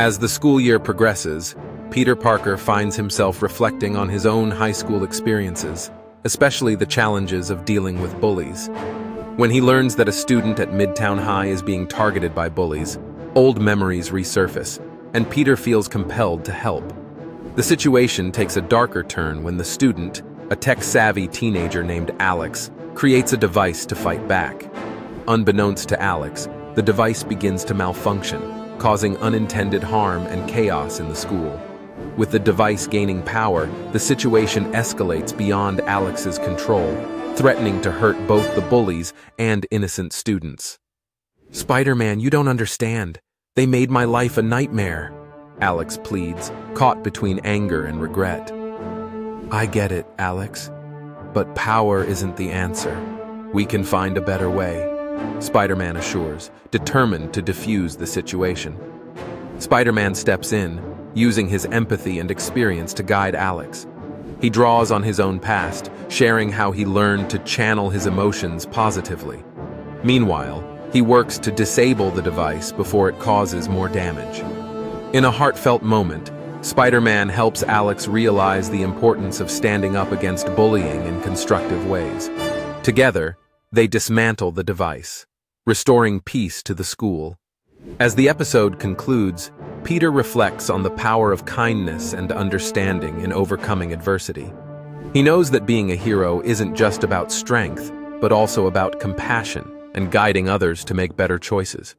As the school year progresses, Peter Parker finds himself reflecting on his own high school experiences, especially the challenges of dealing with bullies. When he learns that a student at Midtown High is being targeted by bullies, old memories resurface, and Peter feels compelled to help. The situation takes a darker turn when the student, a tech-savvy teenager named Alex, creates a device to fight back. Unbeknownst to Alex, the device begins to malfunction, causing unintended harm and chaos in the school. With the device gaining power, the situation escalates beyond Alex's control, threatening to hurt both the bullies and innocent students. "Spider-Man, you don't understand. They made my life a nightmare," Alex pleads, caught between anger and regret. "I get it, Alex, but power isn't the answer. We can find a better way," Spider-Man assures, determined to defuse the situation. Spider-Man steps in, using his empathy and experience to guide Alex. He draws on his own past, sharing how he learned to channel his emotions positively. Meanwhile, he works to disable the device before it causes more damage. In a heartfelt moment, Spider-Man helps Alex realize the importance of standing up against bullying in constructive ways. Together, they dismantle the device, restoring peace to the school. As the episode concludes, Peter reflects on the power of kindness and understanding in overcoming adversity. He knows that being a hero isn't just about strength, but also about compassion and guiding others to make better choices.